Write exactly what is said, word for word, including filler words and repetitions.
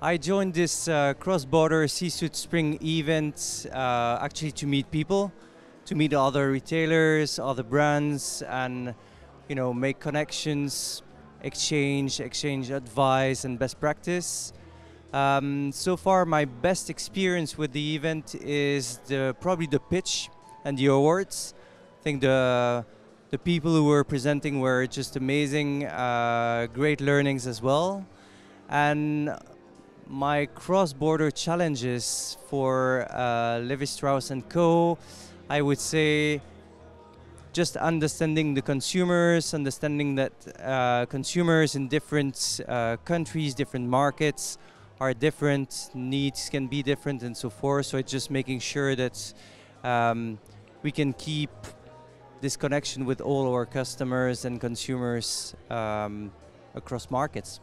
I joined this uh, cross-border C-Suite Spring event uh, actually to meet people, to meet other retailers, other brands, and you know, make connections, exchange, exchange advice and best practice. Um, so far, my best experience with the event is the probably the pitch and the awards. I think the the people who were presenting were just amazing, uh, great learnings as well, and. My cross-border challenges for uh, Levi Strauss and Co, I would say just understanding the consumers, understanding that uh, consumers in different uh, countries, different markets are different, needs can be different and so forth. So it's just making sure that um, we can keep this connection with all our customers and consumers um, across markets.